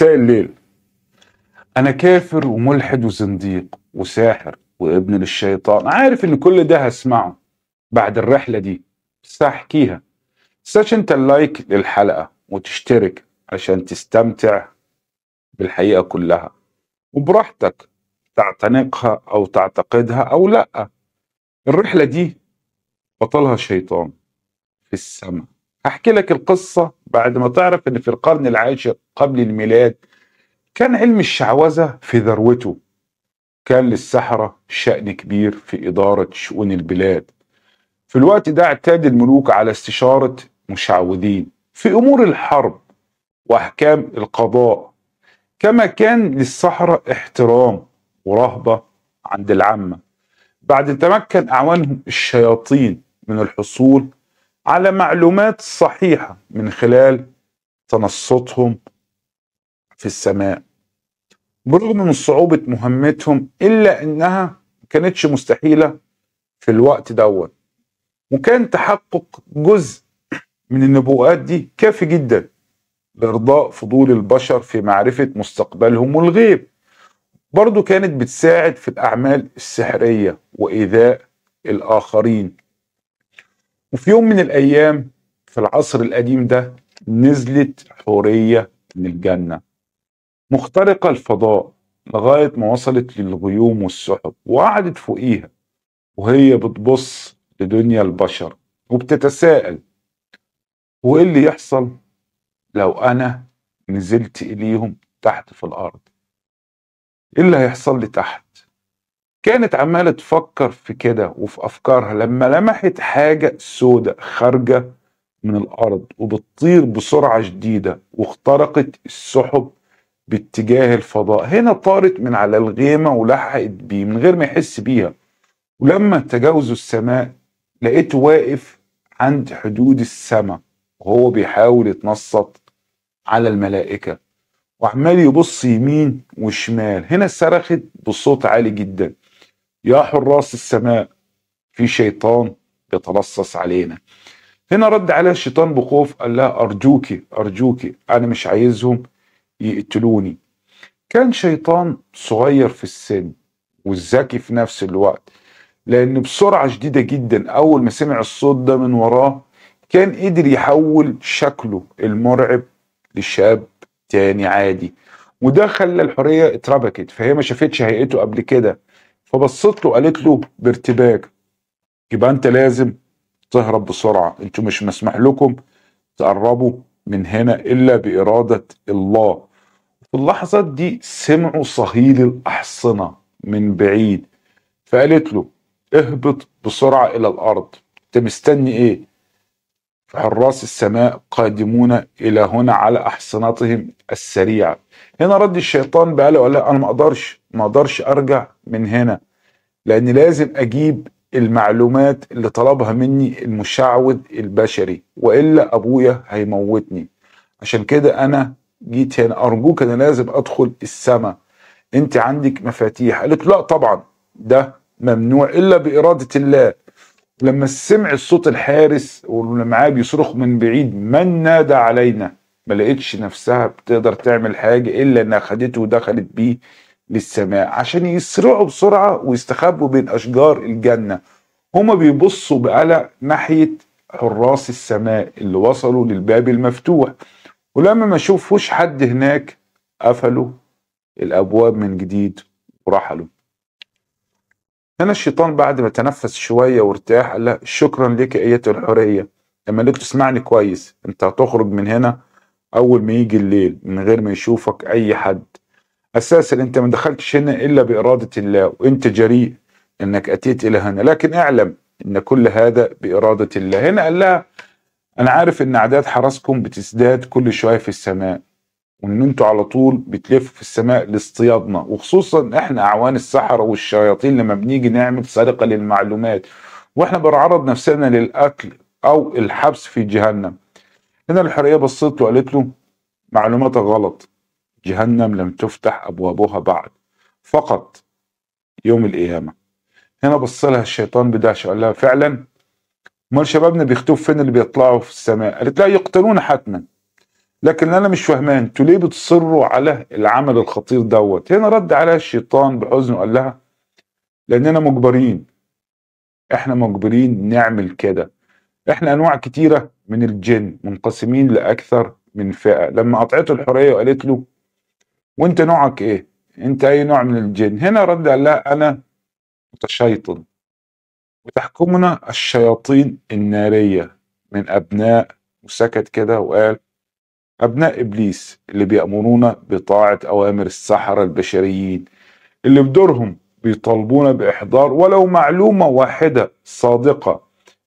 ساق الليل. أنا كافر وملحد وزنديق وساحر وابن للشيطان، عارف إن كل ده هسمعه بعد الرحلة دي، بس هحكيها. متنساش أنت اللايك للحلقة وتشترك عشان تستمتع بالحقيقة كلها، وبراحتك تعتنقها أو تعتقدها أو لأ. الرحلة دي بطلها شيطان في السماء. هحكي لك القصة بعد ما تعرف إن في القرن العاشر قبل الميلاد كان علم الشعوذة في ذروته. كان للسحرة شأن كبير في إدارة شؤون البلاد. في الوقت ده اعتاد الملوك على استشارة مشعوذين في أمور الحرب وأحكام القضاء، كما كان للسحرة احترام ورهبة عند العامة. بعد تمكن أعوانهم الشياطين من الحصول على معلومات صحيحة من خلال تنصتهم في السماء. برغم من صعوبة مهمتهم إلا أنها ما كانتش مستحيلة في الوقت دوت، وكان تحقق جزء من النبوءات دي كافي جدا لإرضاء فضول البشر في معرفة مستقبلهم والغيب. برضو كانت بتساعد في الأعمال السحرية وإيذاء الآخرين. وفي يوم من الأيام في العصر القديم ده نزلت حورية من الجنة مخترقة الفضاء لغاية ما وصلت للغيوم والسحب، وقعدت فوقيها وهي بتبص لدنيا البشر وبتتساءل: هو إيه اللي يحصل لو أنا نزلت إليهم تحت في الأرض؟ إيه اللي هيحصل لي تحت؟ كانت عمالة تفكر في كده وفي أفكارها لما لمحت حاجة سودة خارجة من الأرض وبتطير بسرعة شديدة واخترقت السحب باتجاه الفضاء. هنا طارت من على الغيمة ولحقت بيه من غير ما يحس بيها، ولما تجاوزوا السماء لقيته واقف عند حدود السماء وهو بيحاول يتنصت على الملائكة وعمال يبص يمين وشمال. هنا صرخت بصوت عالي جدا: يا حراس السماء، في شيطان بيتلصص علينا. هنا رد عليها الشيطان بخوف، قال لها: أرجوكي أرجوكي، أنا مش عايزهم يقتلوني. كان شيطان صغير في السن وذكي في نفس الوقت، لأنه بسرعة شديدة جدا أول ما سمع الصوت ده من وراه كان قدر يحول شكله المرعب لشاب تاني عادي، وده خلى الحورية اتربكت، فهي ما شافتش هيئته قبل كده. فبصت له وقالت له بارتباك: يبقى أنت لازم تهرب بسرعة، أنتوا مش مسمح لكم تقربوا من هنا إلا بإرادة الله. في اللحظات دي سمعوا صهيل الأحصنة من بعيد، فقالت له: اهبط بسرعة إلى الأرض، أنت مستني إيه؟ فحراس السماء قادمون إلى هنا على أحصنتهم السريعة. هنا رد الشيطان بقاله وقال: أنا ما أقدرش أرجع من هنا، لأن لازم أجيب المعلومات اللي طلبها مني المشعوذ البشري، وإلا أبويا هيموتني. عشان كده أنا جيت هنا، أرجوك أنا لازم أدخل السماء، أنت عندك مفاتيح؟ قالت لا طبعا، ده ممنوع إلا بإرادة الله. لما سمع الصوت الحارس واللي معاه بيصرخ من بعيد: من نادى علينا؟ ما لقيتش نفسها بتقدر تعمل حاجة إلا إنها خدته ودخلت بيه للسماء عشان يسرعوا بسرعة ويستخبوا بين أشجار الجنة. هما بيبصوا بقلق ناحية حراس السماء اللي وصلوا للباب المفتوح، ولما ما شوفوش حد هناك قفلوا الأبواب من جديد ورحلوا. هنا الشيطان بعد ما تنفس شوية وارتاح قال لها: شكرا لك أيتها الحورية، لما قلت تسمعني كويس، أنت هتخرج من هنا أول ما يجي الليل من غير ما يشوفك أي حد. أساسا أنت ما دخلتش هنا إلا بإرادة الله، وأنت جريء أنك أتيت إلى هنا، لكن أعلم أن كل هذا بإرادة الله. هنا قال لها: أنا عارف أن أعداد حرسكم بتزداد كل شوية في السماء، وأن أنتوا على طول بتلفوا في السماء لاصطيادنا، وخصوصا إحنا أعوان السحرة والشياطين لما بنيجي نعمل سرقة للمعلومات، وإحنا بنعرض نفسنا للقتل أو الحبس في جهنم. هنا الحورية بصت وقالت له: معلوماتك غلط، جهنم لم تفتح أبوابها بعد، فقط يوم القيامة. هنا بص لها الشيطان بدهشة وقال لها: فعلا؟ أمال شبابنا بيختفوا فين اللي بيطلعوا في السماء؟ قالت لا، يقتلون حتما. لكن انا مش فاهمان انتوا ليه بتصروا على العمل الخطير دوت. هنا رد عليها الشيطان بحزن وقال لها لاننا مجبرين، احنا مجبرين نعمل كده، احنا انواع كتيره من الجن منقسمين لاكثر من فئه. لما قطعته الحريه وقالت له وانت نوعك ايه؟ انت اي نوع من الجن؟ هنا رد قال لها انا متشيطن وتحكمنا الشياطين الناريه من ابناء، وسكت كده وقال ابناء ابليس اللي بيامرونا بطاعه اوامر السحره البشريين اللي بدورهم بيطالبونا باحضار ولو معلومه واحده صادقه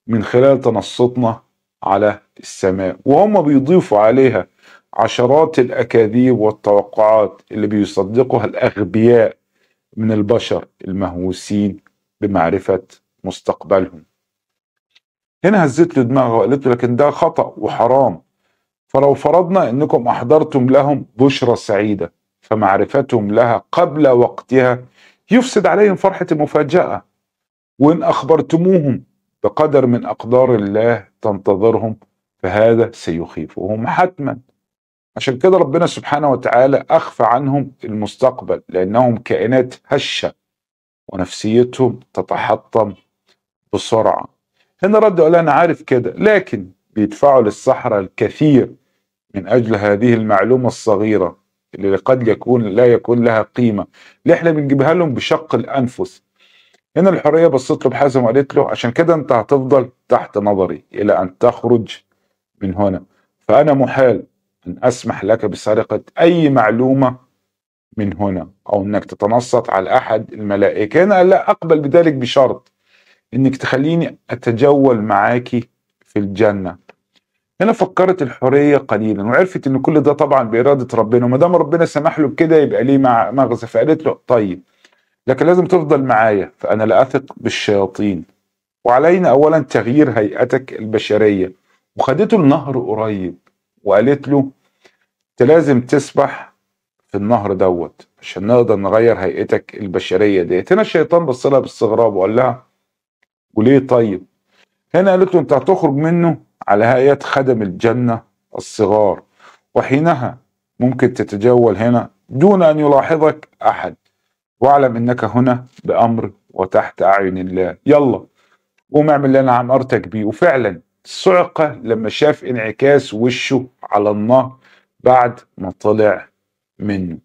من خلال تنصتنا على السماء، وهم بيضيفوا عليها عشرات الاكاذيب والتوقعات اللي بيصدقها الاغبياء من البشر المهووسين بمعرفه مستقبلهم. هنا هزت له دماغه وقالت له لكن ده خطأ وحرام، فلو فرضنا انكم احضرتم لهم بشرى سعيده فمعرفتهم لها قبل وقتها يفسد عليهم فرحه المفاجاه، وان اخبرتموهم بقدر من اقدار الله تنتظرهم فهذا سيخيفهم حتما. عشان كده ربنا سبحانه وتعالى اخفى عنهم المستقبل لانهم كائنات هشه ونفسيتهم تتحطم بسرعه. هنا رد قال انا عارف كده، لكن بيدفعوا للسحرة الكثير من أجل هذه المعلومة الصغيرة اللي قد يكون لا يكون لها قيمة، اللي احنا بنجيبها لهم بشق الأنفس. هنا الحرية بصت له بحزم وقالت له عشان كده انت هتفضل تحت نظري إلى أن تخرج من هنا، فأنا محال أن أسمح لك بسرقة أي معلومة من هنا أو أنك تتنصت على أحد الملائكة. هنا قال لا أقبل بذلك بشرط أنك تخليني أتجول معاكي في الجنة. هنا فكرت الحرية قليلا وعرفت ان كل ده طبعا بإرادة ربنا، وما دام ربنا سمح له بكده يبقى ليه مغزى. فقالت له طيب لكن لازم تفضل معايا، فأنا لا أثق بالشياطين، وعلينا أولا تغيير هيئتك البشرية. وخدته النهر قريب وقالت له انت لازم تسبح في النهر دوت عشان نقدر نغير هيئتك البشرية ديت. هنا الشيطان بص لها باستغراب وقال لها وليه طيب؟ هنا قالت له انت هتخرج منه على هيئة خدم الجنة الصغار، وحينها ممكن تتجول هنا دون أن يلاحظك أحد، واعلم إنك هنا بأمر وتحت أعين الله. يلا قوم اعمل اللي أنا عمرتك بيه. وفعلا صعقة لما شاف انعكاس وشه على النهر بعد ما طلع منه.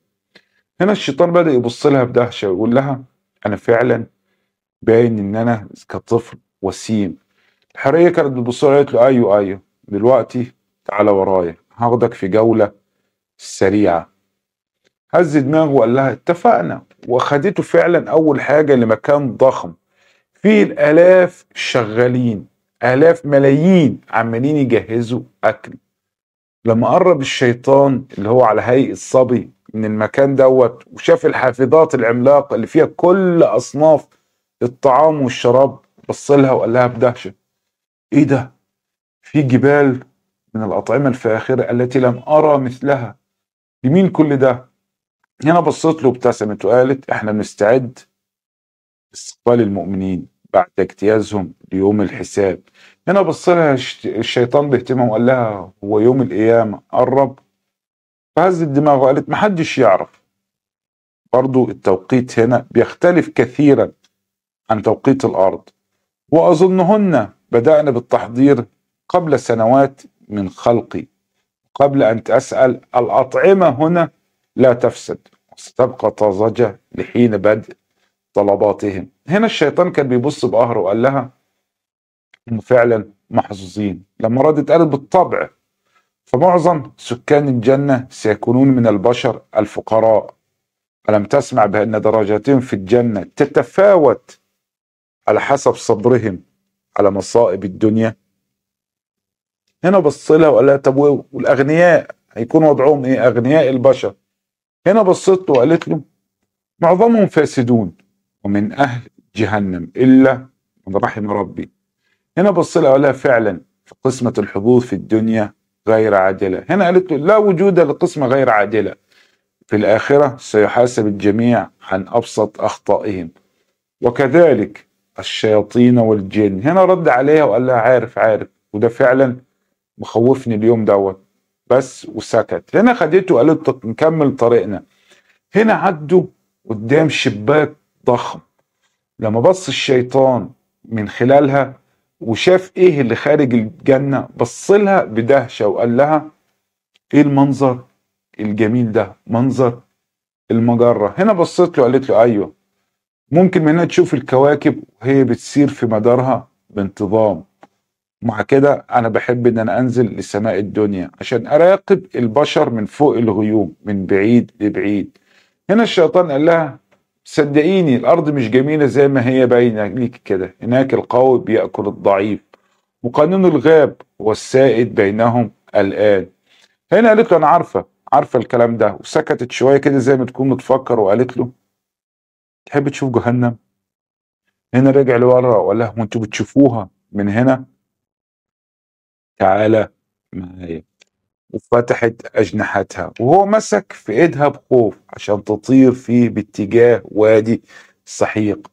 هنا الشيطان بدأ يبص لها بدهشة ويقول لها أنا فعلا باين إن أنا كطفل وسيم. الحرية كانت بتبص له قالت له ايوه دلوقتي تعالى ورايا هاخدك في جولة سريعة. هز دماغه وقال لها اتفقنا، واخدته فعلا اول حاجة لمكان ضخم فيه الالاف شغالين، الاف ملايين عمالين يجهزوا اكل. لما قرب الشيطان اللي هو على هيئة صبي من المكان دوت وشاف الحافظات العملاقة اللي فيها كل اصناف الطعام والشراب بص لها وقال لها بدهشة ايه ده؟ في جبال من الأطعمة الفاخرة التي لم أرى مثلها، لمين كل ده؟ هنا بصت له وابتسمت وقالت احنا بنستعد لاستقبال المؤمنين بعد اجتيازهم ليوم الحساب. هنا بص لها الشيطان باهتمام وقال لها هو يوم القيامة قرب؟ فهزت دماغه وقالت محدش يعرف. برضو التوقيت هنا بيختلف كثيرا عن توقيت الأرض، وأظنهن بدأنا بالتحضير قبل سنوات من خلقي. قبل أن تسأل الأطعمة هنا لا تفسد، ستبقى طازجة لحين بدء طلباتهم. هنا الشيطان كان بيبص بقهر وقال لها هم فعلا محظوظين. لما ردت قالت بالطبع، فمعظم سكان الجنة سيكونون من البشر الفقراء، ألم تسمع بأن درجاتهم في الجنة تتفاوت على حسب صبرهم على مصائب الدنيا؟ هنا بص لها وقال لها طب والاغنياء هيكون وضعهم ايه؟ اغنياء البشر. هنا بصت له وقالت له معظمهم فاسدون ومن اهل جهنم الا من رحم ربي. هنا بص لها وقال لها فعلا فقسمة الحظوظ في الدنيا غير عادلة. هنا قالت له لا وجود لقسمة غير عادلة، في الاخرة سيحاسب الجميع عن ابسط اخطائهم وكذلك الشياطين والجن. هنا رد عليها وقال لها عارف وده فعلا مخوفني اليوم دوت، بس وسكت. هنا خدته وقالت نكمل طريقنا. هنا عدوا قدام شباك ضخم، لما بص الشيطان من خلالها وشاف ايه اللي خارج الجنة بصلها بدهشة وقال لها ايه المنظر الجميل ده، منظر المجرة. هنا بصت له قالت له ايوه، ممكن منها تشوف الكواكب وهي بتسير في مدارها بانتظام. مع كده انا بحب ان انا انزل لسماء الدنيا عشان اراقب البشر من فوق الغيوم من بعيد لبعيد. هنا الشيطان قال لها صدقيني الارض مش جميلة زي ما هي باينة ليك كده، هناك القوي بيأكل الضعيف وقانون الغاب والسائد بينهم الآن. هنا قالت له انا عارفة الكلام ده، وسكتت شوية كده زي ما تكون بتفكر وقالت له تحب تشوف جهنم؟ هنا رجع لورا وقال لها وانتوا بتشوفوها من هنا؟ تعالى معايا. وفتحت أجنحتها وهو مسك في إيدها بخوف عشان تطير فيه باتجاه وادي سحيق.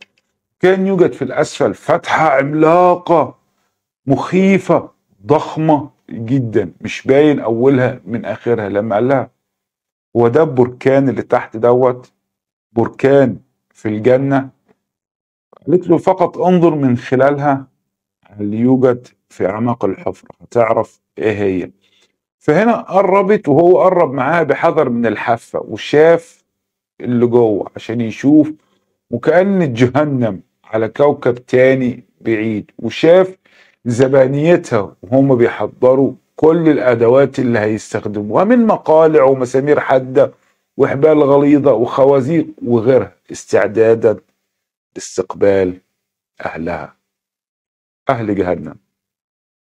كان يوجد في الأسفل فتحة عملاقة مخيفة ضخمة جدا مش باين أولها من آخرها. لما قال لها هو ده البركان اللي تحت دوت بركان في الجنة؟ قالت له فقط انظر من خلالها اللي يوجد في أعماق الحفرة هتعرف إيه هي. فهنا قربت وهو قرب معاها بحذر من الحافة وشاف اللي جوه عشان يشوف، وكأن جهنم على كوكب تاني بعيد، وشاف زبانيتها وهم بيحضروا كل الأدوات اللي هيستخدموها من مقالع ومسامير حادة وإحبال غليظة وخوازيق وغيرها استعدادا لاستقبال أهلها أهل جهنم.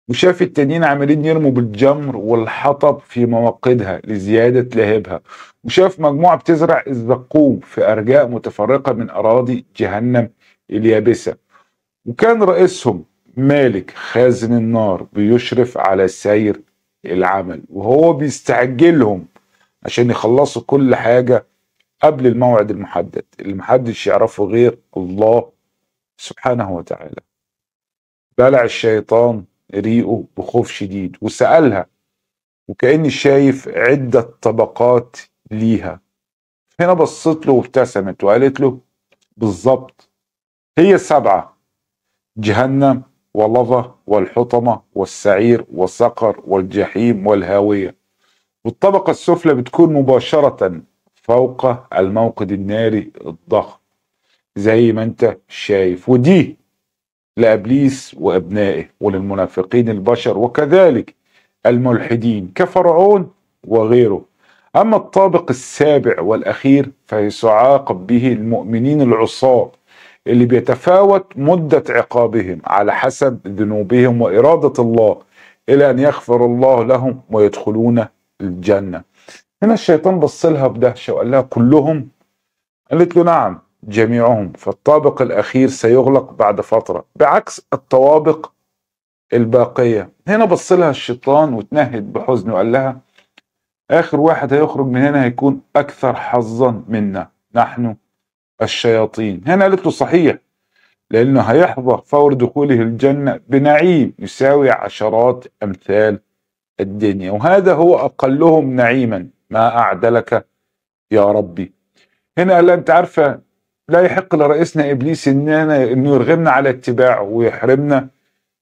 وشاف التانيين عاملين يرموا بالجمر والحطب في مواقدها لزيادة لهبها، وشاف مجموعة بتزرع الزقوم في أرجاء متفرقة من أراضي جهنم اليابسة، وكان رئيسهم مالك خازن النار بيشرف على سير العمل وهو بيستعجلهم عشان يخلصوا كل حاجة قبل الموعد المحدد اللي محدش يعرفه غير الله سبحانه وتعالى. بلع الشيطان ريقه بخوف شديد وسألها وكأني شايف عدة طبقات ليها. هنا بصت له وابتسمت وقالت له بالظبط هي 7، جهنم ولظة والحطمة والسعير والصقر والجحيم والهاوية، والطبقة السفلى بتكون مباشرة فوق الموقد الناري الضخم زي ما انت شايف، ودي لابليس وابنائه وللمنافقين البشر وكذلك الملحدين كفرعون وغيره. اما الطابق السابع والاخير فيعاقب به المؤمنين العصاة اللي بيتفاوت مدة عقابهم على حسب ذنوبهم وإرادة الله الى ان يغفر الله لهم ويدخلون الجنة. هنا الشيطان بصلها بدهشة وقال لها كلهم؟ قالت له نعم جميعهم، فالطابق الأخير سيغلق بعد فترة بعكس الطوابق الباقية. هنا بصلها الشيطان وتنهد بحزن وقال لها آخر واحد هيخرج من هنا هيكون أكثر حظا منا نحن الشياطين. هنا قالت له صحيح، لأنه هيحظى فور دخوله الجنة بنعيم يساوي عشرات أمثال الدنيا، وهذا هو أقلهم نعيما، ما أعدلك يا ربي. هنا قال لها أنت عارفة لا يحق لرئيسنا إبليس إنه يرغمنا على اتباعه ويحرمنا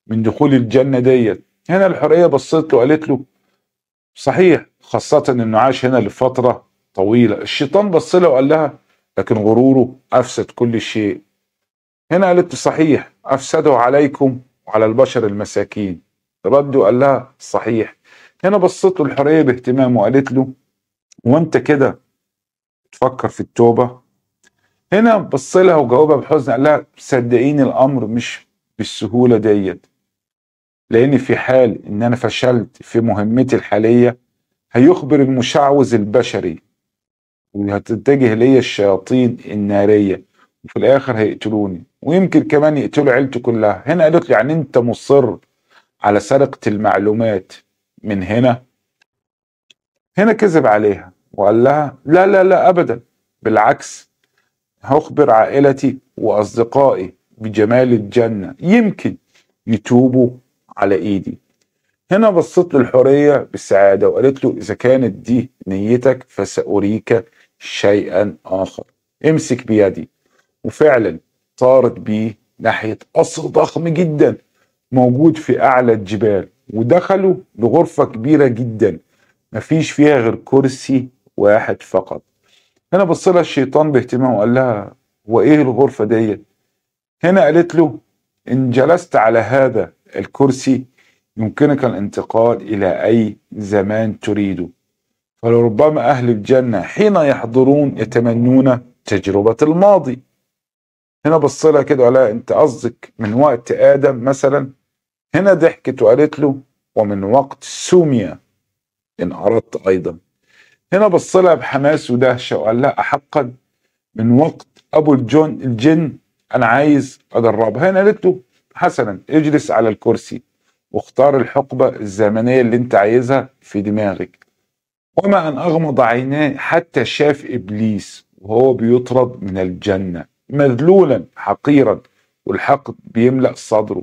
من دخول الجنة ديت. هنا الحرية بصت له وقالت له صحيح، خاصة إنه عاش هنا لفترة طويلة. الشيطان بص لها وقال لها لكن غروره أفسد كل شيء. هنا قالت له صحيح، أفسده عليكم وعلى البشر المساكين. رد وقال لها صحيح. هنا بصت له الحرية باهتمام وقالت له وأنت كده تفكر في التوبة؟ هنا بص لها وجاوبها بحزن قال لها صدقيني الامر مش بالسهوله ديت، لان في حال ان انا فشلت في مهمتي الحاليه هيخبر المشعوذ البشري وهتتجه ليا الشياطين الناريه وفي الاخر هيقتلوني ويمكن كمان يقتلوا عيلتي كلها. هنا قالت لي يعني انت مصر على سرقه المعلومات من هنا؟ هنا كذب عليها وقال لها لا لا لا ابدا، بالعكس هخبر عائلتي وأصدقائي بجمال الجنة يمكن يتوبوا على إيدي. هنا بصت للحرية بالسعادة وقالت له إذا كانت دي نيتك فسأريك شيئا آخر، امسك بيدي. وفعلا طارت بيه ناحية قصر ضخم جدا موجود في أعلى الجبال، ودخلوا لغرفة كبيرة جدا مفيش فيها غير كرسي واحد فقط. هنا بص لها الشيطان باهتمام وقال لها هو إيه الغرفة دي؟ هنا قالت له إن جلست على هذا الكرسي يمكنك الانتقال إلى أي زمان تريده، فلربما أهل الجنة حين يحضرون يتمنون تجربة الماضي. هنا بص لها كده وقال لها أنت قصدك من وقت آدم مثلا؟ هنا ضحكت وقالت له ومن وقت سوميا إن أردت أيضا. هنا بص لها بحماس ودهشة وقال لها أحقا؟ من وقت أبو الجن أنا عايز أدربها. هنا قالت له حسنا اجلس على الكرسي واختار الحقبة الزمنية اللي انت عايزها في دماغك. وما أن أغمض عيناه حتى شاف إبليس وهو بيطرد من الجنة مذلولا حقيرا والحقد بيملأ صدره،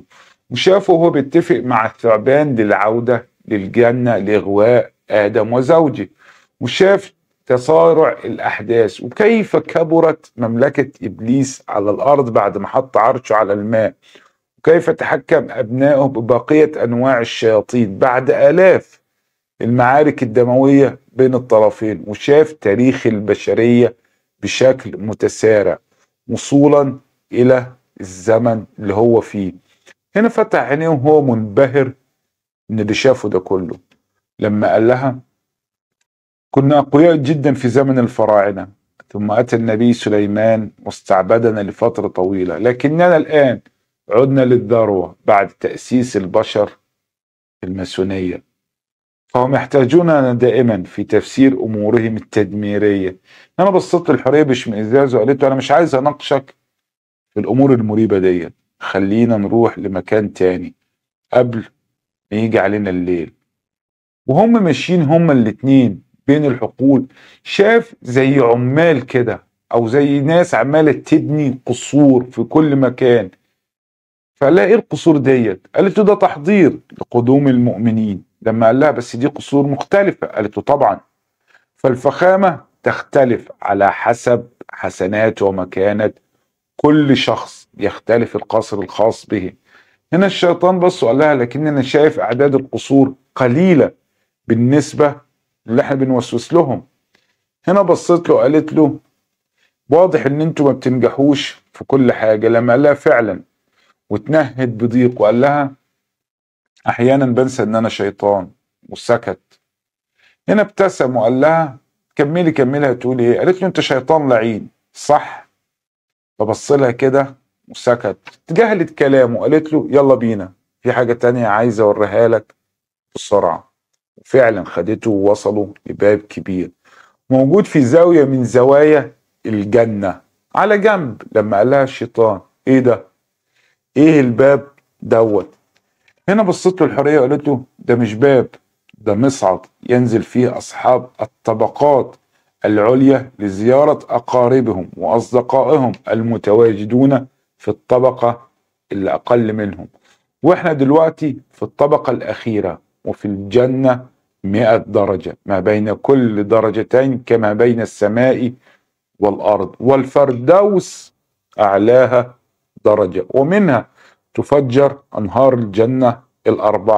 وشافه وهو بيتفق مع الثعبان للعودة للجنة لإغواء آدم وزوجه، وشاف تسارع الأحداث وكيف كبرت مملكة إبليس على الأرض بعد ما حط عرشه على الماء، وكيف تحكم أبنائه ببقية أنواع الشياطين بعد آلاف المعارك الدموية بين الطرفين، وشاف تاريخ البشرية بشكل متسارع وصولا إلى الزمن اللي هو فيه. هنا فتح عينيه وهو منبهر من اللي شافه ده كله، لما قال لها كنا أقوياء جدا في زمن الفراعنة، ثم أتى النبي سليمان واستعبدنا لفترة طويلة، لكننا الآن عدنا للذروة بعد تأسيس البشر الماسونية، فهم يحتاجوننا دائما في تفسير أمورهم التدميرية. أنا بصيت للحرية باشمئزاز وقالت له أنا مش عايز أناقشك في الأمور المريبة دي، خلينا نروح لمكان تاني قبل ما يجي علينا الليل. وهم ماشيين هما الاتنين بين الحقول شاف زي عمال كده او زي ناس عماله تبني قصور في كل مكان، فقال ايه القصور ديت؟ قالت له ده تحضير لقدوم المؤمنين. لما قال لها بس دي قصور مختلفه، قالت له طبعا، فالفخامه تختلف على حسب حسنات ومكانه كل شخص، يختلف القصر الخاص به. هنا الشيطان بص وقال لها لكن انا شايف اعداد القصور قليله بالنسبه اللي احنا بنوسوس لهم. هنا بصيت له قالت له واضح ان انتوا ما بتنجحوش في كل حاجه. لما قال لها فعلا واتنهد بضيق وقال لها احيانا بنسى ان انا شيطان، وسكت. هنا ابتسم وقال لها كملي هتقولي ايه؟ قالت له انت شيطان لعين صح؟ فبص لها كده وسكت، تجاهلت كلامه وقالت له يلا بينا في حاجه تانية عايزه اوريها لك بسرعه. فعلا خدته ووصلوا لباب كبير موجود في زاوية من زوايا الجنة على جنب. لما قال لها الشيطان ايه ده؟ ايه الباب دوت؟ هنا بصت له الحرية وقالت له ده مش باب، ده مصعد ينزل فيه أصحاب الطبقات العليا لزيارة أقاربهم وأصدقائهم المتواجدون في الطبقة اللي أقل منهم، واحنا دلوقتي في الطبقة الأخيرة، وفي الجنة 100 درجة ما بين كل درجتين كما بين السماء والأرض، والفردوس أعلاها درجة، ومنها تفجر أنهار الجنة 4،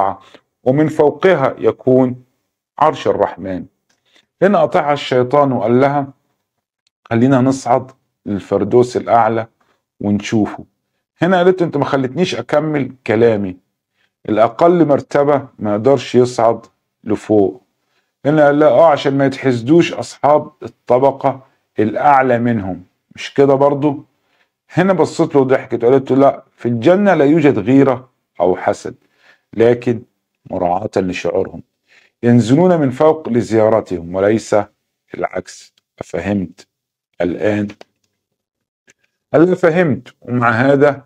ومن فوقها يكون عرش الرحمن. هنا قطعها الشيطان وقال لها خلينا نصعد للفردوس الأعلى ونشوفه. هنا قالت انت ما خلتنيش أكمل كلامي، الأقل مرتبة ما يقدرش يصعد لفوق. هنا قال لها عشان ما يتحسدوش أصحاب الطبقة الأعلى منهم، مش كده برضو؟ هنا بصت له وضحكت وقالت له لا، في الجنة لا يوجد غيرة أو حسد، لكن مراعاة لشعورهم ينزلون من فوق لزيارتهم وليس العكس. أفهمت الآن؟ قال لها فهمت، ومع هذا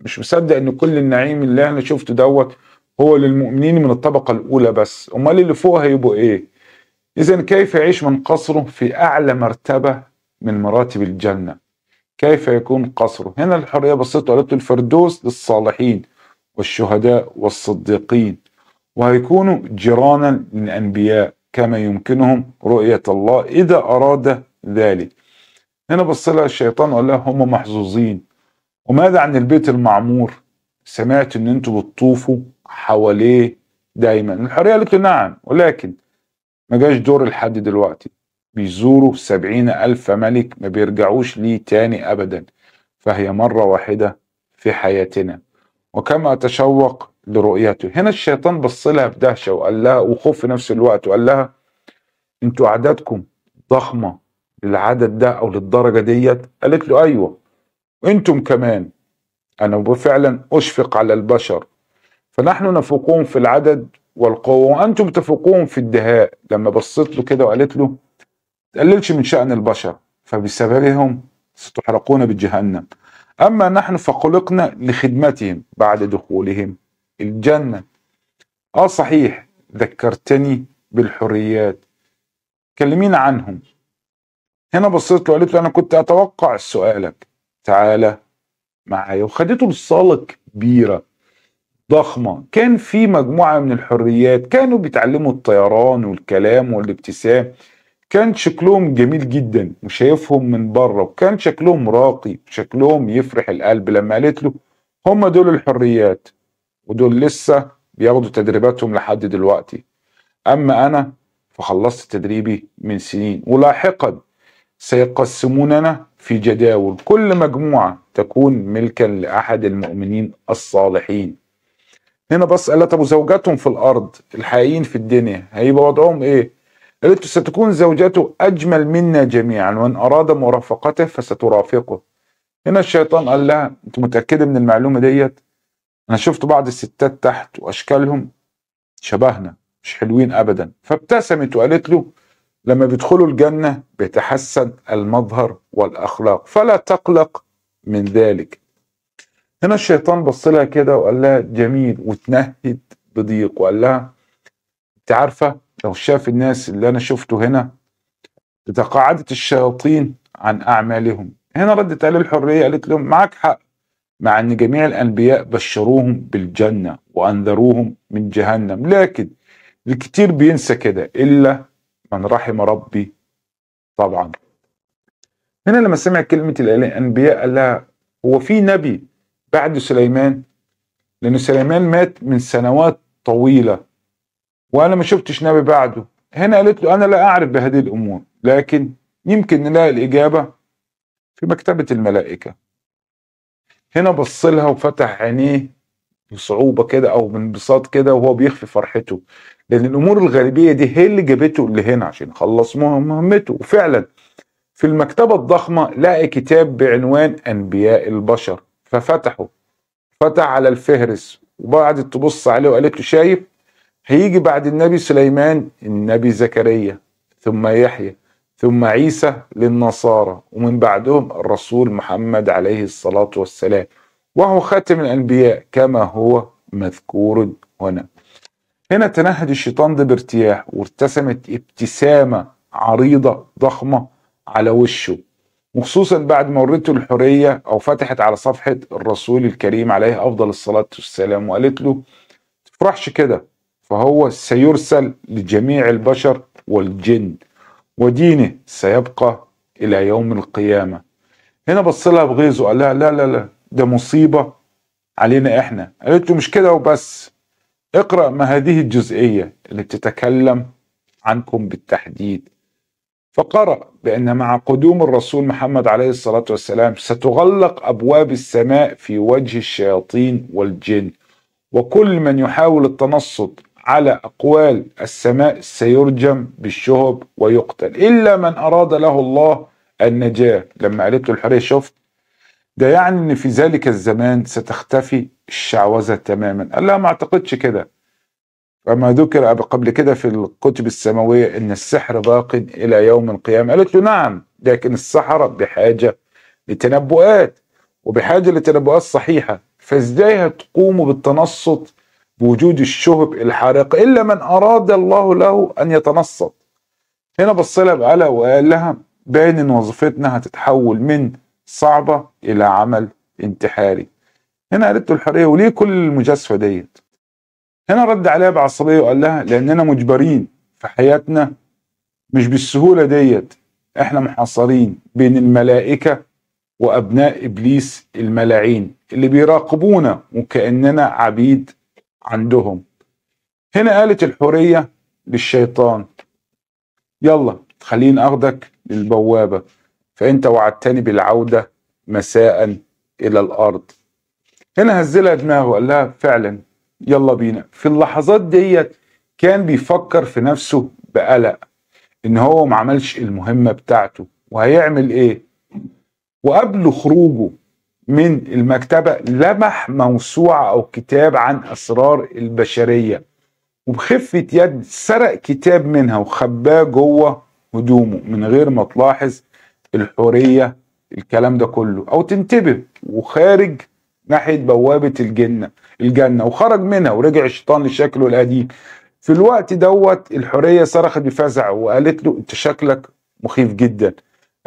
مش مصدق ان كل النعيم اللي انا شفته دوت هو للمؤمنين من الطبقه الاولى بس، امال اللي فوق هيبقوا ايه؟ اذا كيف يعيش من قصره في اعلى مرتبه من مراتب الجنه؟ كيف يكون قصره؟ هنا الحريه بصيت وقالت له الفردوس للصالحين والشهداء والصديقين، وهيكونوا جيرانا للأنبياء كما يمكنهم رؤية الله إذا أراد ذلك. هنا بص لها الشيطان وقال لها هم محظوظين. وماذا عن البيت المعمور؟ سمعت ان انتوا بتطوفوا حواليه دايما. الحرية قالت له نعم، ولكن ما جاش دور لحد دلوقتي. بيزوروا 70,000 ملك ما بيرجعوش ليه تاني أبدا، فهي مرة واحدة في حياتنا، وكما أتشوق لرؤيته. هنا الشيطان بص لها بدهشة وقال لها وخوف في نفس الوقت، وقال لها انتوا عددكم ضخمة للعدد ده أو للدرجة ديت؟ قالت له أيوة، وانتم كمان. أنا فعلا أشفق على البشر، فنحن نفوقهم في العدد والقوة وأنتم تفوقهم في الدهاء. لما بصت له كده وقالت له تقللش من شأن البشر، فبسببهم ستحرقون بجهنم، أما نحن فخلقنا لخدمتهم بعد دخولهم الجنة. صحيح، ذكرتني بالحريات، كلمين عنهم. هنا بصيت له قالت له أنا كنت أتوقع سؤالك، تعالى معايا. وخدته لصالة كبيرة ضخمة، كان في مجموعة من الحريات كانوا بيتعلموا الطيران والكلام والابتسام، كان شكلهم جميل جدا وشايفهم من بره، وكان شكلهم راقي وشكلهم يفرح القلب. لما قالت له هم دول الحريات، ودول لسه بياخدوا تدريباتهم لحد دلوقتي، أما أنا فخلصت تدريبي من سنين، ولاحقا سيقسموننا في جداول، كل مجموعة تكون ملكا لأحد المؤمنين الصالحين. هنا بس قال لها طب وزوجاتهم في الأرض الحقيقيين في الدنيا هيبقى وضعهم إيه؟ قالت ستكون زوجته أجمل منا جميعا، وإن أراد مرافقته فسترافقه. هنا الشيطان قال لها أنت متأكدة من المعلومة ديت؟ أنا شفت بعض الستات تحت وأشكالهم شبهنا، مش حلوين أبدا. فابتسمت وقالت له لما بيدخلوا الجنة بيتحسن المظهر والأخلاق، فلا تقلق من ذلك. هنا الشيطان بص لها كده وقال لها جميل، وتنهد بضيق وقال لها أنت عارفة لو شاف الناس اللي أنا شفته هنا تقاعدت الشياطين عن أعمالهم. هنا ردت عليه الحرية قالت لهم معاك حق، مع أن جميع الأنبياء بشروهم بالجنة وأنذروهم من جهنم، لكن الكتير بينسى كده إلا من رحم ربي طبعا. هنا لما سمع كلمة الأنبياء قال لها هو في نبي بعد سليمان؟ لأن سليمان مات من سنوات طويلة وأنا ما شفتش نبي بعده. هنا قالت له أنا لا أعرف بهذه الأمور، لكن يمكن نلاقي الإجابة في مكتبة الملائكة. هنا بص لها وفتح عينيه بصعوبة كده أو بانبساط كده وهو بيخفي فرحته، لأن الأمور الغريبية دي هي اللي جابته لهنا عشان خلص مهمته. وفعلا في المكتبة الضخمة لقى كتاب بعنوان أنبياء البشر، ففتحه، فتح على الفهرس وقعدت تبص عليه وقالت له شايف هيجي بعد النبي سليمان النبي زكريا، ثم يحيى، ثم عيسى للنصارى، ومن بعدهم الرسول محمد عليه الصلاة والسلام، وهو خاتم الأنبياء كما هو مذكور هنا. هنا تنهد الشيطان ده بارتياح، وارتسمت ابتسامة عريضة ضخمة على وشه، وخصوصا بعد ما ورته الحرية أو فتحت على صفحة الرسول الكريم عليه أفضل الصلاة والسلام وقالت له تفرحش كده، فهو سيرسل لجميع البشر والجن، ودينه سيبقى إلى يوم القيامة. هنا بص لها بغيظ وقال لها لا لا لا ده مصيبة علينا إحنا. قالت له مش كده وبس، اقرأ ما هذه الجزئية اللي بتتكلم عنكم بالتحديد. فقرأ بأن مع قدوم الرسول محمد عليه الصلاة والسلام ستغلق أبواب السماء في وجه الشياطين والجن، وكل من يحاول التنصت على أقوال السماء سيرجم بالشهب ويقتل، إلا من أراد له الله النجاة. لما قالت له الحرية شفت ده يعني إن في ذلك الزمان ستختفي الشعوذة تماما؟ قال لها ما أعتقدش كده، فما ذكر قبل كده في الكتب السماوية إن السحر باق إلى يوم القيامة. قالت له نعم، لكن السحرة بحاجة لتنبؤات، وبحاجة لتنبؤات صحيحة، فإزاي هتقوموا بالتنصت بوجود الشهب الحارق إلا من أراد الله له أن يتنصت؟ هنا بص لها بقلق وقال لها باين إن وظيفتنا هتتحول من صعبة إلى عمل انتحاري. هنا قالت له الحرية وليه كل المجازفة ديت؟ هنا رد عليها بعصبية وقال لها لأننا مجبرين في حياتنا، مش بالسهولة ديت، احنا محاصرين بين الملائكة وأبناء إبليس الملاعين اللي بيراقبونا وكأننا عبيد عندهم. هنا قالت الحورية للشيطان يلا خليني أخدك للبوابة، فأنت وعدتني بالعودة مساء إلى الأرض. هنا هزلها دماغه وقال لها فعلا يلا بينا. في اللحظات ديت كان بيفكر في نفسه بقلق إن هو ما عملش المهمة بتاعته وهيعمل إيه. وقبل خروجه من المكتبة لمح موسوعة أو كتاب عن أسرار البشرية، وبخفة يد سرق كتاب منها وخباه جوه هدومه من غير ما تلاحظ الحورية الكلام ده كله أو تنتبه، وخارج ناحية بوابة الجنة وخرج منها ورجع الشيطان لشكله القديم. في الوقت دوت الحورية صرخت بفزع وقالت له أنت شكلك مخيف جدا.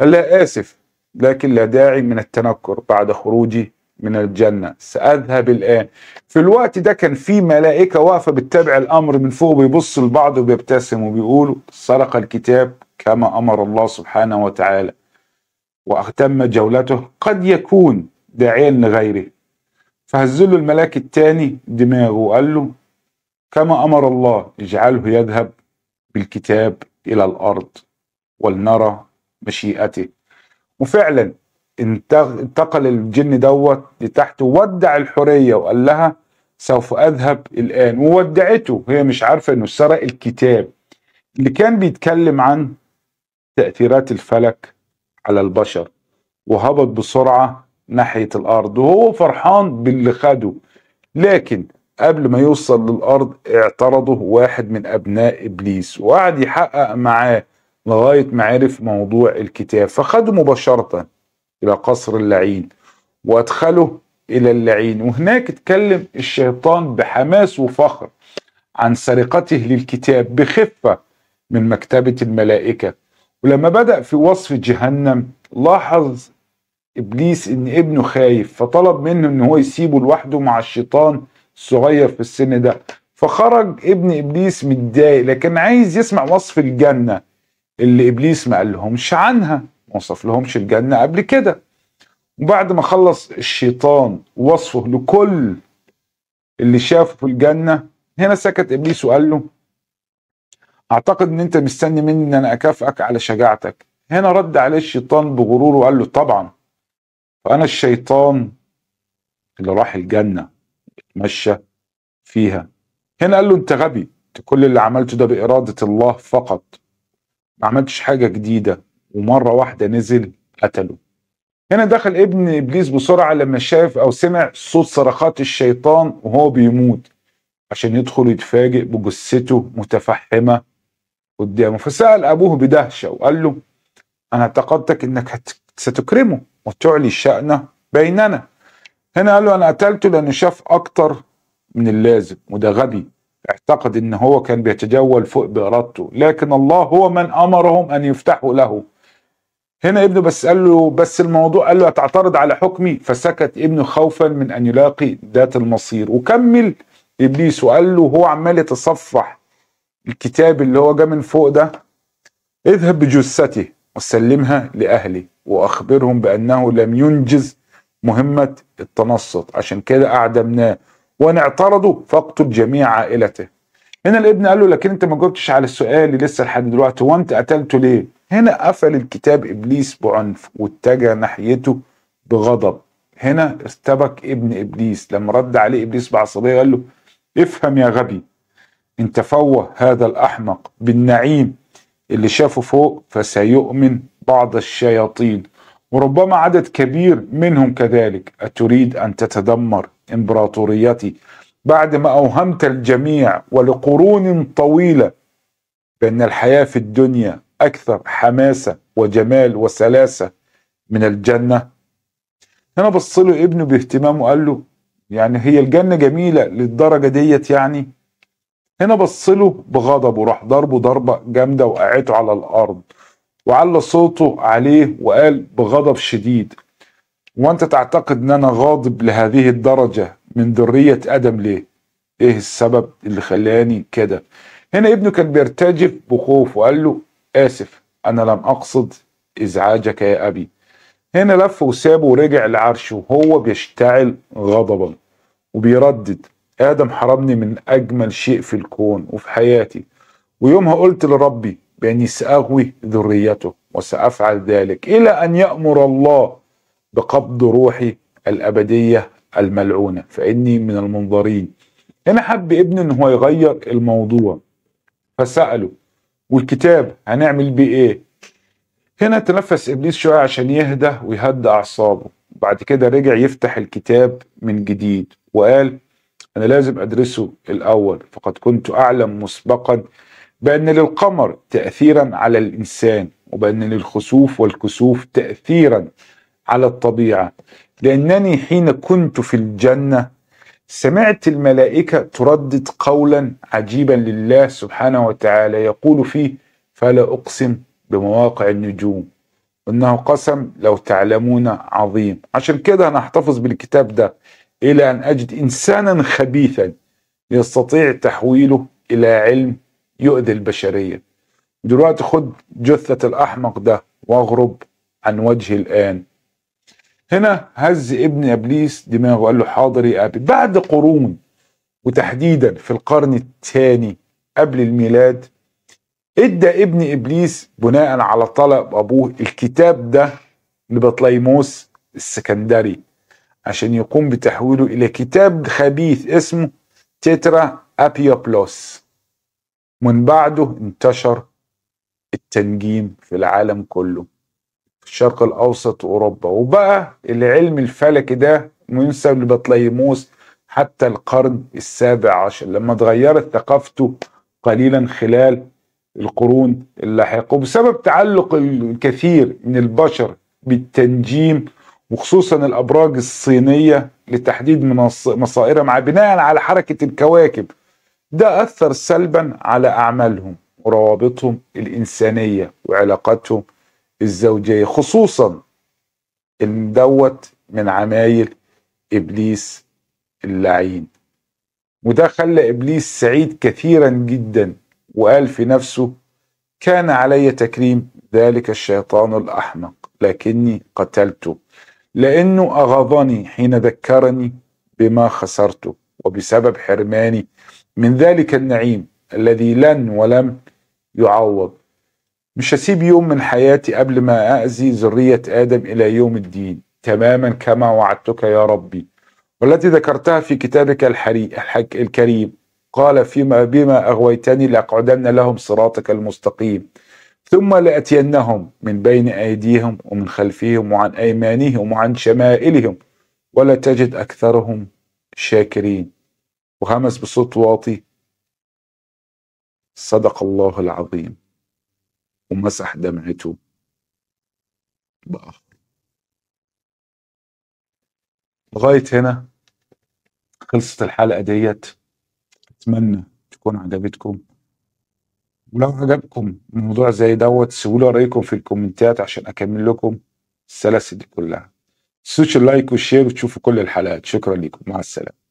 قال لها آسف لكن لا داعي من التنكر، بعد خروجي من الجنة سأذهب الآن. في الوقت ده كان في ملائكة واقفة بتتابع الأمر من فوق، بيبص لبعض وبيبتسموا وبيقولوا سرق الكتاب كما أمر الله سبحانه وتعالى وأتم جولته، قد يكون داعيا لغيره. فهزله الملاك التاني دماغه وقال له كما أمر الله اجعله يذهب بالكتاب إلى الأرض ولنرى مشيئته. وفعلا انتقل الجن دوت لتحت وودع الحورية وقال لها سوف أذهب الآن، وودعته هي مش عارفة أنه سرق الكتاب اللي كان بيتكلم عن تأثيرات الفلك على البشر. وهبط بسرعة ناحية الأرض وهو فرحان باللي خده، لكن قبل ما يوصل للأرض اعترضه واحد من أبناء إبليس وقعد يحقق معاه لغاية ما عرف موضوع الكتاب، فخده مباشرة إلى قصر اللعين وأدخله إلى اللعين. وهناك اتكلم الشيطان بحماس وفخر عن سرقته للكتاب بخفة من مكتبة الملائكة. ولما بدأ في وصف جهنم لاحظ إبليس إن ابنه خايف، فطلب منه إن هو يسيبه لوحده مع الشيطان الصغير في السن ده. فخرج ابن إبليس متضايق لكن عايز يسمع وصف الجنة اللي إبليس ما قالهمش عنها، ما وصف لهمش الجنة قبل كده. وبعد ما خلص الشيطان وصفه لكل اللي شافه في الجنة، هنا سكت إبليس وقال له أعتقد إن أنت مستني مني إن أنا أكافئك على شجاعتك. هنا رد عليه الشيطان بغرور وقال له طبعا، فأنا الشيطان اللي راح الجنة اتمشى فيها. هنا قال له أنت غبي، كل اللي عملته ده بإرادة الله فقط، ما عملتش حاجة جديدة، ومرة واحدة نزل قتله. هنا دخل ابن إبليس بسرعة لما شاف أو سمع صوت صرخات الشيطان وهو بيموت عشان يدخل يتفاجئ بجثته متفحمة قدامه. فسأل أبوه بدهشة وقال له أنا اعتقدتك إنك ستكرمه وتعلي شأنه بيننا. هنا قال له أنا قتلته لأنه شاف أكتر من اللازم، وده غبي، اعتقد ان هو كان بيتجول فوق بإرادته، لكن الله هو من امرهم ان يفتحوا له. هنا ابنه بس قال له بس الموضوع، قال له هتعترض على حكمي؟ فسكت ابنه خوفا من ان يلاقي ذات المصير. وكمل ابليس وقال له هو عمال يتصفح الكتاب اللي هو جه من فوق ده، اذهب بجثته وسلمها لاهلي واخبرهم بانه لم ينجز مهمة التنصت عشان كده اعدمناه، وأنا اعترضوا فاقتل جميع عائلته. هنا الابن قال له لكن أنت ما جاوبتش على السؤال اللي لسه لحد دلوقتي، وأنت قتلته ليه؟ هنا قفل الكتاب إبليس بعنف واتجه ناحيته بغضب. هنا ارتبك ابن إبليس لما رد عليه إبليس بعصبية قال له افهم يا غبي، أنت فوه هذا الأحمق بالنعيم اللي شافه فوق فسيؤمن بعض الشياطين وربما عدد كبير منهم كذلك. أتريد أن تتدمر إمبراطوريتي بعد ما أوهمت الجميع ولقرون طويلة بأن الحياة في الدنيا أكثر حماسة وجمال وسلاسة من الجنة؟ هنا بص له ابنه باهتمام وقال له يعني هي الجنة جميلة للدرجة ديت يعني؟ هنا بص له بغضب وراح ضربه ضربة جامدة وقعته على الأرض وعلى صوته عليه وقال بغضب شديد وأنت تعتقد أن أنا غاضب لهذه الدرجة من ذرية آدم ليه؟ ايه السبب اللي خلاني كده. هنا ابنه كان بيرتجف بخوف وقال له اسف انا لم اقصد ازعاجك يا ابي. هنا لف وسابه ورجع لعرشه وهو بيشتعل غضبا وبيردد ادم حرمني من اجمل شيء في الكون وفي حياتي، ويومها قلت لربي باني ساغوي ذريته وسافعل ذلك الى ان يامر الله بقبض روحي الابديه الملعونه فاني من المنظرين. هنا حب ابنه ان هو يغير الموضوع فساله والكتاب هنعمل بيه ايه؟ هنا تنفس ابليس شويه عشان يهدى ويهدى اعصابه، بعد كده رجع يفتح الكتاب من جديد وقال انا لازم ادرسه الاول فقد كنت اعلم مسبقا بان للقمر تاثيرا على الانسان وبان للخسوف والكسوف تاثيرا على الطبيعه، لانني حين كنت في الجنه سمعت الملائكه تردد قولا عجيبا لله سبحانه وتعالى يقول فيه فلا اقسم بمواقع النجوم انه قسم لو تعلمون عظيم. عشان كده انا هحتفظ بالكتاب ده الى ان اجد انسانا خبيثا يستطيع تحويله الى علم يؤذي البشريه. دلوقتي خد جثه الاحمق ده واغرب عن وجهي الان. هنا هز ابن ابليس دماغه وقال له حاضر يا ابي. بعد قرون وتحديدا في القرن الثاني قبل الميلاد ادى ابن ابليس بناء على طلب ابوه الكتاب ده لبطليموس السكندري عشان يقوم بتحويله الى كتاب خبيث اسمه تترا ابيوبلوس. من بعده انتشر التنجيم في العالم كله في الشرق الاوسط واوروبا، وبقى العلم الفلكي ده منسب لبطليموس حتى القرن السابع عشر لما اتغيرت ثقافته قليلا خلال القرون اللاحقه، وبسبب تعلق الكثير من البشر بالتنجيم وخصوصا الابراج الصينيه لتحديد مصائرها مع بناء على حركه الكواكب، ده اثر سلبا على اعمالهم وروابطهم الانسانيه وعلاقاتهم الزوجيه، خصوصا ان دوت من عمايل ابليس اللعين. وده خلى ابليس سعيد كثيرا جدا وقال في نفسه كان علي تكريم ذلك الشيطان الأحمق لكني قتلته لأنه أغضني حين ذكرني بما خسرته وبسبب حرماني من ذلك النعيم الذي لن ولم يعوض. مش هسيب يوم من حياتي قبل ما أأذي ذرية آدم إلى يوم الدين تماما كما وعدتك يا ربي والتي ذكرتها في كتابك الكريم قال فيما بما أغويتني لأقعدن لهم صراطك المستقيم ثم لأتينهم من بين أيديهم ومن خلفهم وعن أيمانهم وعن شمائلهم ولا تجد أكثرهم شاكرين. وهمس بصوت واطي صدق الله العظيم ومسح دمعته بآخر. لغاية هنا خلصت الحلقة ديت، اتمنى تكون عجبتكم، ولو عجبكم موضوع زي دوت سيبولي رايكم في الكومنتات عشان اكمل لكم السلاسل دي كلها. متنسوش اللايك والشير وتشوفوا كل الحلقات. شكرا لكم، مع السلامه.